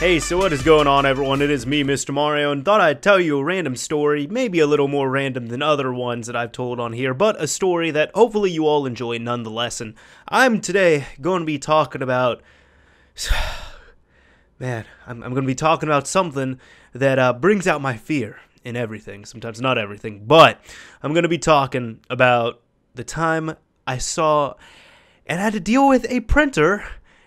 Hey, so what is going on, everyone? It is me, Mr. Mario, and thought I'd tell you a random story, maybe a little more random than other ones that I've told on here, but a story that hopefully you all enjoy nonetheless. And I'm today going to be talking about, man, I'm going to be talking about something that brings out my fear in everything, sometimes not everything, but I'm going to be talking about the time I saw and had to deal with a printer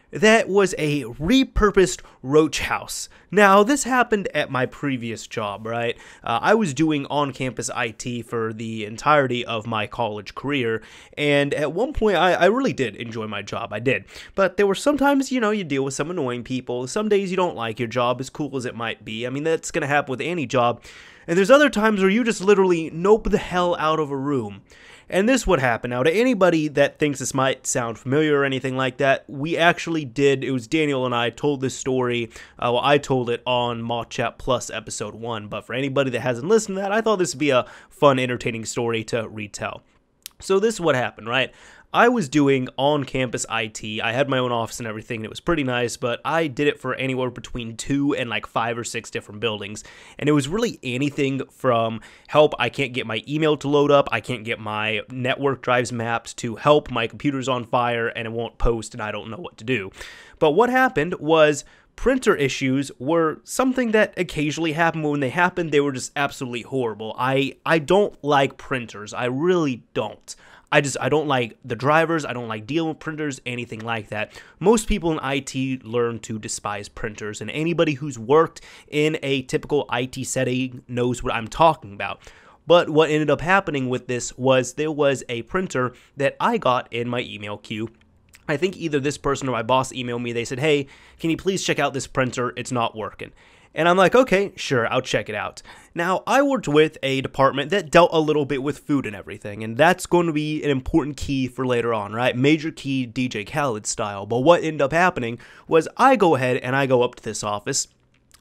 that was a repurposed roach house. Now, this happened at my previous job, right? I was doing on-campus IT for the entirety of my college career, and at one point, I really did enjoy my job, I did. But there were sometimes, you know, you deal with some annoying people. Some days you don't like your job, as cool as it might be. I mean, that's gonna happen with any job. And there's other times where you just literally nope the hell out of a room. And this would happen. Now, to anybody that thinks this might sound familiar or anything like that, we actually did. It was Daniel and I told this story. Well, I told it on MawChat Plus episode 1. But for anybody that hasn't listened to that, I thought this would be a fun, entertaining story to retell. So this is what happened, right? I was doing on-campus IT. I had my own office and everything, and it was pretty nice, but I did it for anywhere between 2 and like 5 or 6 different buildings, and it was really anything from help. I can't get my email to load up, I can't get my network drives mapped, to help, my computer's on fire and it won't post and I don't know what to do. But what happened was, printer issues were something that occasionally happened. When they happened, they were just absolutely horrible. I don't like printers. I really don't. I don't like the drivers, I don't like dealing with printers, anything like that. Most people in IT learn to despise printers, and anybody who's worked in a typical IT setting knows what I'm talking about. But what ended up happening with this was, there was a printer that I got in my email queue. I think either this person or my boss emailed me. They said, hey, can you please check out this printer? It's not working. And I'm like, okay, sure, I'll check it out. Now, I worked with a department that dealt a little bit with food and everything, and that's going to be an important key for later on, right? Major key, DJ Khaled style. But what ended up happening was, I go ahead and I go up to this office,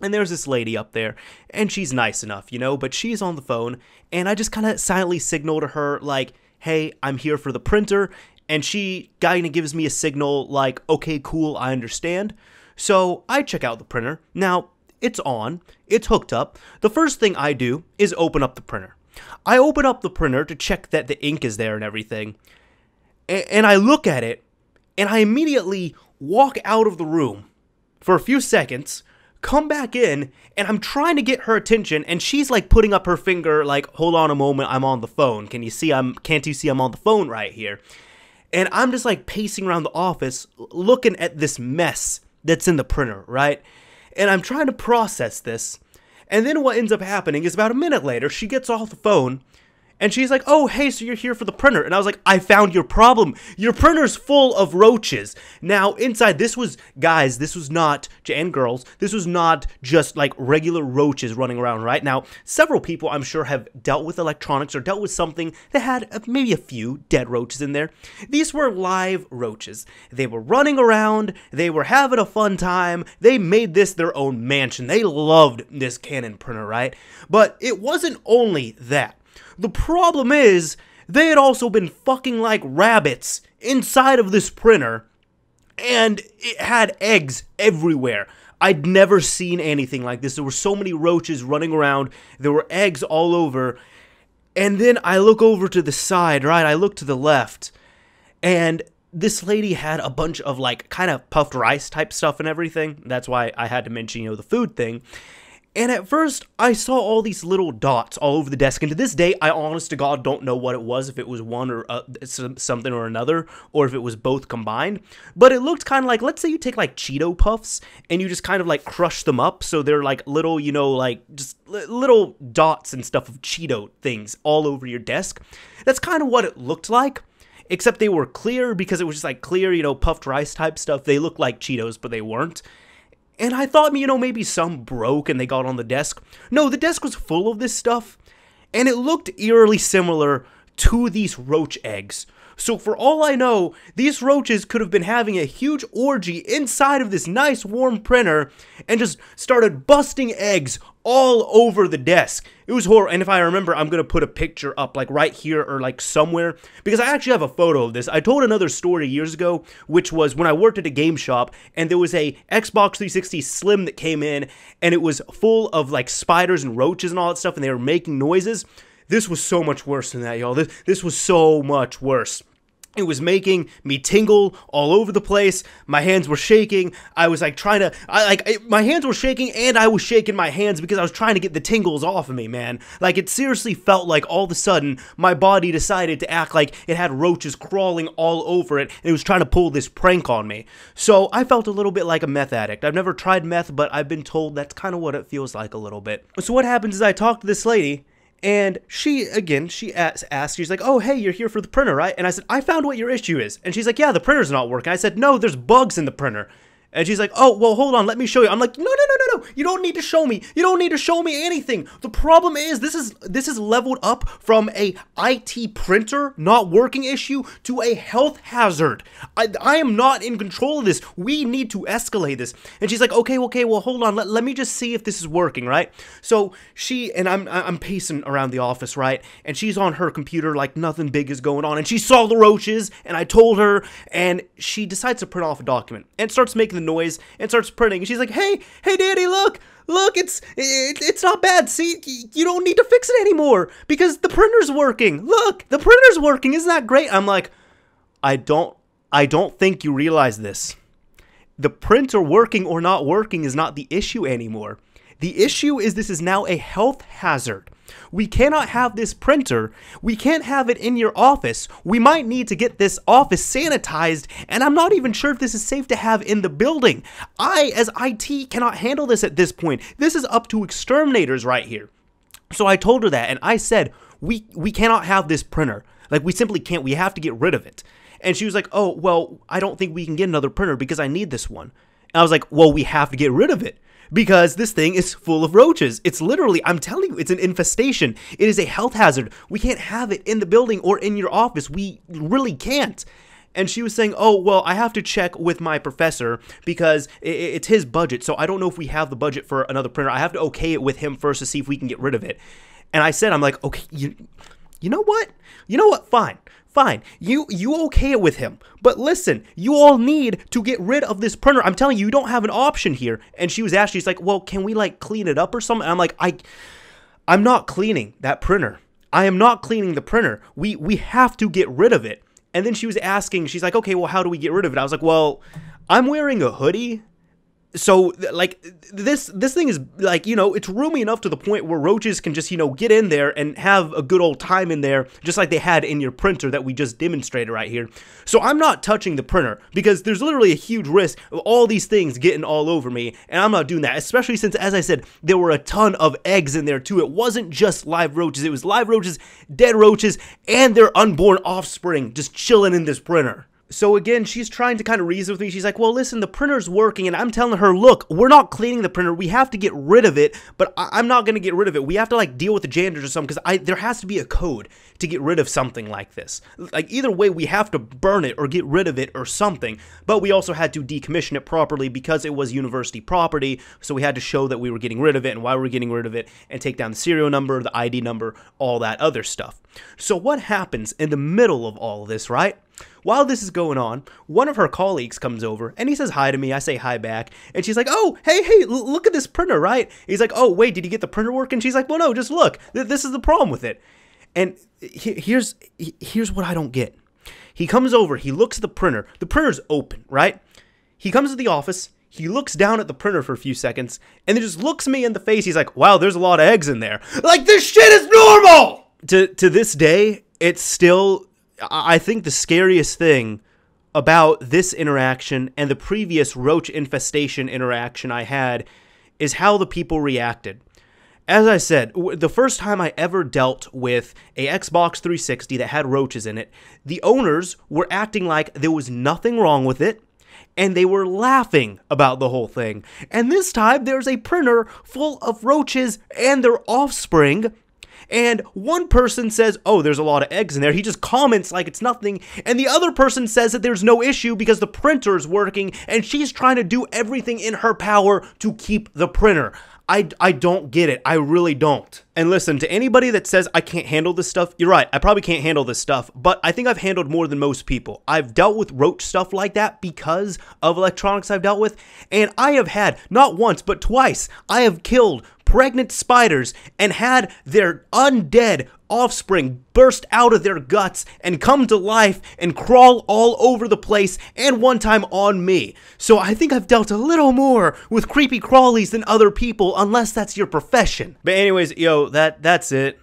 and there's this lady up there, and she's nice enough, you know, but she's on the phone, and I just kind of silently signal to her, like, hey, I'm here for the printer, and she kind of gives me a signal, like, okay, cool, I understand. So I check out the printer. Now, it's on, it's hooked up. The first thing I do is open up the printer. I open up the printer to check that the ink is there and everything, and I look at it, and I immediately walk out of the room for a few seconds, come back in, and I'm trying to get her attention, and she's like putting up her finger like, hold on a moment, I'm on the phone. Can't you see I'm on the phone right here? And I'm just like pacing around the office looking at this mess that's in the printer, right? And I'm trying to process this, and then what ends up happening is, about a minute later, she gets off the phone, and she's like, oh, hey, so you're here for the printer. And I was like, I found your problem. Your printer's full of roaches. Now, inside, this was, guys, this was not, and girls, this was not just like regular roaches running around, right? Now, several people, I'm sure, have dealt with electronics or dealt with something that had maybe a few dead roaches in there. These were live roaches. They were running around. They were having a fun time. They made this their own mansion. They loved this Canon printer, right? But it wasn't only that. The problem is, they had also been fucking like rabbits inside of this printer, and it had eggs everywhere. I'd never seen anything like this. There were so many roaches running around, there were eggs all over, and then I look over to the side, right? I look to the left, and this lady had a bunch of like kind of puffed rice type stuff and everything. That's why I had to mention, you know, the food thing. And at first, I saw all these little dots all over the desk, and to this day, I honest to God don't know what it was, if it was one or something or another, or if it was both combined, but it looked kind of like, let's say you take like Cheeto Puffs, and you just kind of like crush them up, so they're like little, you know, like just little dots and stuff of Cheeto things all over your desk. That's kind of what it looked like, except they were clear, because it was just like clear, you know, puffed rice type stuff. They looked like Cheetos, but they weren't. And I thought, you know, maybe some broke and they got on the desk. No, the desk was full of this stuff, and it looked eerily similar to these roach eggs. So for all I know, these roaches could have been having a huge orgy inside of this nice warm printer and just started busting eggs all over the desk. It was horrible. And if I remember, I'm going to put a picture up like right here or like somewhere, because I actually have a photo of this. I told another story years ago, which was when I worked at a game shop and there was a Xbox 360 Slim that came in and it was full of like spiders and roaches and all that stuff and they were making noises. This was so much worse than that, y'all. This was so much worse. It was making me tingle all over the place. My hands were shaking. I was like trying to, my hands were shaking and I was shaking my hands because I was trying to get the tingles off of me, man. Like, it seriously felt like all of a sudden my body decided to act like it had roaches crawling all over it and it was trying to pull this prank on me. So I felt a little bit like a meth addict. I've never tried meth, but I've been told that's kind of what it feels like a little bit. So what happens is I talk to this lady. And she asked, she's like, oh, hey, you're here for the printer, right? And I said, I found what your issue is. And she's like, yeah, the printer's not working. I said, no, there's bugs in the printer. And she's like, oh, well, hold on, let me show you. I'm like, no, no, no, no, no, you don't need to show me. You don't need to show me anything. The problem is, this is leveled up from a IT printer not working issue to a health hazard. I am not in control of this. We need to escalate this. And she's like, okay, well, hold on, let me just see if this is working, right? So she, and I'm pacing around the office, right? And she's on her computer like nothing big is going on. And she saw the roaches, and I told her, and she decides to print off a document and starts making the noise and starts printing. She's like, hey daddy, look, it's not bad. See, you don't need to fix it anymore because the printer's working. Look, the printer's working. Isn't that great? I'm like, I don't think you realize this. The printer working or not working is not the issue anymore. The issue is this is now a health hazard. We cannot have this printer. We can't have it in your office. We might need to get this office sanitized, and I'm not even sure if this is safe to have in the building. I, as IT, cannot handle this at this point. This is up to exterminators right here. So I told her that, and I said, we cannot have this printer. Like, we simply can't. We have to get rid of it. And she was like, oh, well, I don't think we can get another printer because I need this one. And I was like, well, we have to get rid of it, because this thing is full of roaches. It's literally, I'm telling you, it's an infestation. It is a health hazard. We can't have it in the building or in your office. We really can't. And she was saying, oh, well, I have to check with my professor because it's his budget. So I don't know if we have the budget for another printer. I have to okay it with him first to see if we can get rid of it. And I said, I'm like, okay, you know what? You know what? Fine. You okay it with him. But listen, you all need to get rid of this printer. I'm telling you, you don't have an option here. And she was asking, she's like, well, can we like clean it up or something? And I'm like, I'm not cleaning that printer. I am not cleaning the printer. We have to get rid of it. And then she was asking, she's like, okay, well, how do we get rid of it? I was like, well, I'm wearing a hoodie. So like this thing is like, you know, it's roomy enough to the point where roaches can just, you know, get in there and have a good old time in there, just like they had in your printer that we just demonstrated right here. So I'm not touching the printer because there's literally a huge risk of all these things getting all over me, and I'm not doing that, especially since, as I said, there were a ton of eggs in there too. It wasn't just live roaches. It was live roaches, dead roaches, and their unborn offspring just chilling in this printer. So again, she's trying to kind of reason with me. She's like, well, listen, the printer's working. And I'm telling her, look, we're not cleaning the printer. We have to get rid of it, but I'm not going to get rid of it. We have to like deal with the janitors or something, because there has to be a code to get rid of something like this. Like, either way, we have to burn it or get rid of it or something. But we also had to decommission it properly because it was university property. So we had to show that we were getting rid of it and why we were getting rid of it, and take down the serial number, the ID number, all that other stuff. So what happens in the middle of all of this, right? While this is going on, one of her colleagues comes over and he says hi to me. I say hi back, and she's like, oh, hey, look at this printer, right? He's like, oh, wait, did you get the printer working? She's like, well, no, just look. This is the problem with it. And here's what I don't get. He comes over, he looks at the printer. The printer's open, right? He comes to the office, he looks down at the printer for a few seconds, and then just looks me in the face. He's like, wow, there's a lot of eggs in there. Like, this shit is normal! To this day, it's still... I think the scariest thing about this interaction and the previous roach infestation interaction I had is how the people reacted. As I said, the first time I ever dealt with a Xbox 360 that had roaches in it, the owners were acting like there was nothing wrong with it, and they were laughing about the whole thing. And this time, there's a printer full of roaches and their offspring, and one person says, oh, there's a lot of eggs in there. He just comments like it's nothing, and the other person says that there's no issue because the printer's working, and she's trying to do everything in her power to keep the printer. I don't get it. I really don't. And listen, to anybody that says I can't handle this stuff, you're right, I probably can't handle this stuff, but I think I've handled more than most people. I've dealt with roach stuff like that because of electronics I've dealt with, and I have had, not once, but twice, I have killed pregnant spiders and had their undead offspring burst out of their guts and come to life and crawl all over the place, and one time on me. So I think I've dealt a little more with creepy crawlies than other people, unless that's your profession. But anyways, yo, that's it.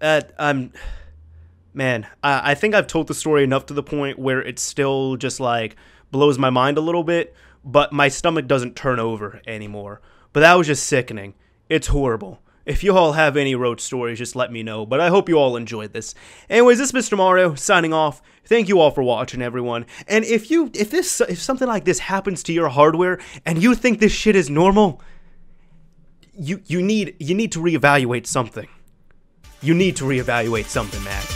Man, I think I've told the story enough to the point where it still just like blows my mind a little bit, but my stomach doesn't turn over anymore. But that was just sickening. It's horrible. If you all have any roach stories, just let me know, but I hope you all enjoyed this. Anyways, this is Mr. Mario, signing off. Thank you all for watching, everyone. And if something like this happens to your hardware, and you think this shit is normal, you need to reevaluate something. You need to reevaluate something, man.